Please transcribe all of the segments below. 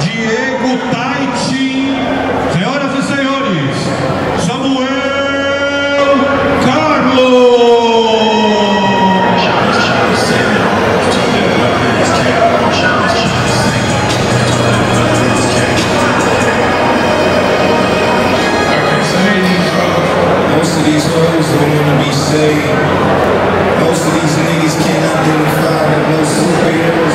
Diego Thai Team, senhoras e senhores, Samuel Carlos. Most of these hoes don't want to be saved. Most of these niggas can't identify with no superheroes.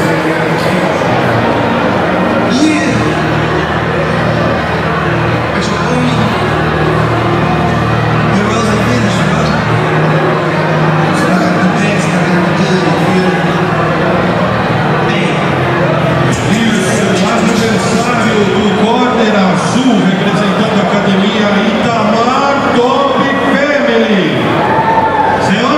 Representando a academia Itamar Top Family, senhor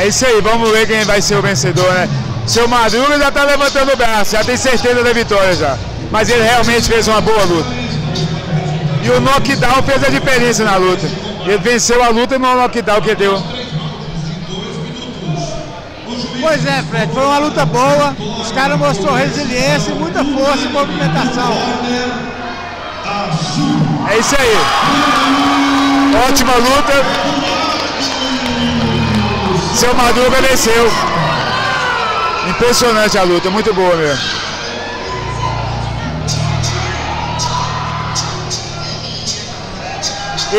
É isso aí, vamos ver quem vai ser o vencedor, né? Seu Madruga já tá levantando o braço, já tem certeza da vitória já. Mas ele realmente fez uma boa luta. E o knockdown fez a diferença na luta. Ele venceu a luta no knockdown que deu. Pois é, Fred, foi uma luta boa. Os caras mostraram resiliência, muita força e movimentação. É isso aí. Ótima luta. Seu Madruga venceu. Impressionante a luta, muito boa mesmo.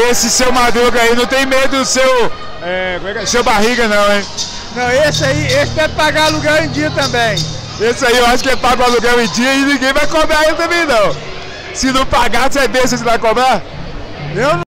Esse Seu Madruga aí não tem medo do seu, seu barriga não, hein? Não, esse aí, esse vai pagar aluguel em dia também. Esse aí eu acho que ele paga o aluguel em dia e ninguém vai cobrar ele também não. Se não pagar, você vê se você vai cobrar? Eu não.